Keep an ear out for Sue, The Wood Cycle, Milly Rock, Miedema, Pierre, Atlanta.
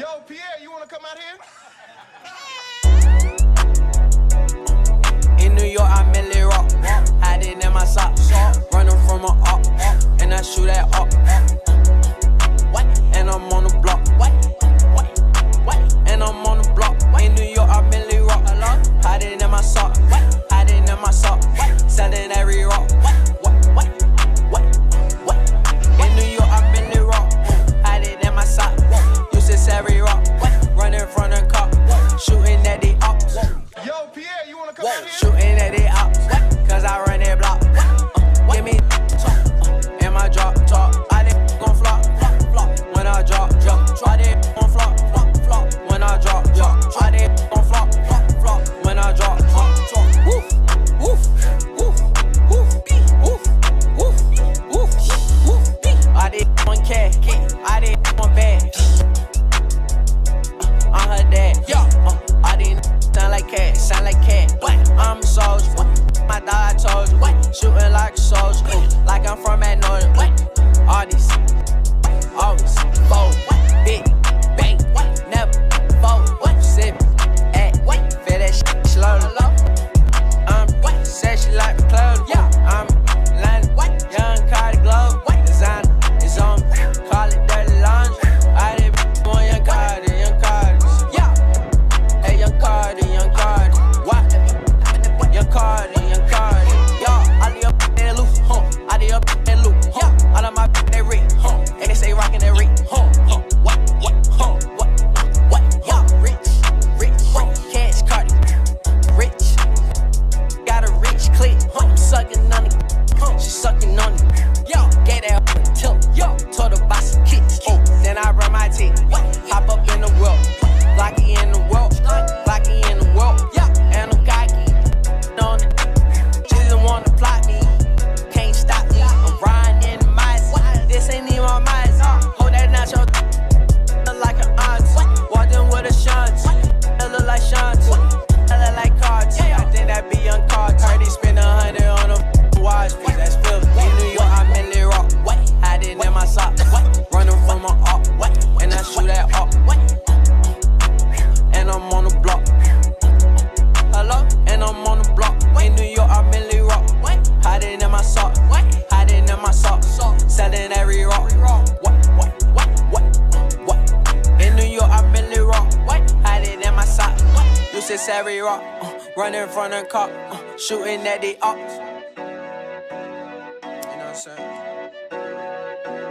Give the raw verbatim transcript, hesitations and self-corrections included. Yo, Pierre, you wanna come out here? In New York, I'm Milly Rock. Hiding in my socks. Running from an op. And I shoot at op. And I'm on the block. And I'm on the block. In New York, I'm Milly Rock. Hiding in my socks. Hiding in my socks. Selling every rock. Shooting at it out, cause I run that block. Uh, give me talk, and my drop talk. I didn't gon' flop, flop, flop. When I drop, drop, try that gon' flop, flop, flop. When I drop, drop, try that gon' flop, flop, flop. When I drop, drop, drop. Woof, woof, woof, woof, woof, woof, woof, woof. I did one cat, I did one bag. Uh, I'm her dad, yeah. Uh, I didn't sound like cat, sound like cat. I'm soldier, my dog told you, shooting like a soldier, like I'm from Atlanta. All these, always bold, big, bang, never fold, sip, act, feel that shit slowly. I'm said she like the club, yeah. I'm Atlanta, young Cardi glove, design is on, call it dirty laundry. I didn't want young Cardi, young Cardi, yeah. Hey, young Cardi, young Cardi, what? Cardi, young Cardi, y'all. I live up in that loop, huh? I live up in that loop, huh? All of my in that rig, huh? And they say rockin' that rig, huh? Huh? What? What? Huh? What? What? Y'all rich, rich, huh? Cash Cardi, rich. Got a rich clique, huh? Suckin' on it, huh? She suckin' on it, y'all. Get that tilt, y'all. Told her boss a kick, oh. Then I run my teeth, what? Hop up in the world, Locky in the world, Locky in the world, yeah. And I'm cocky. Every rock, uh, running from the cop, uh, shooting at the ops.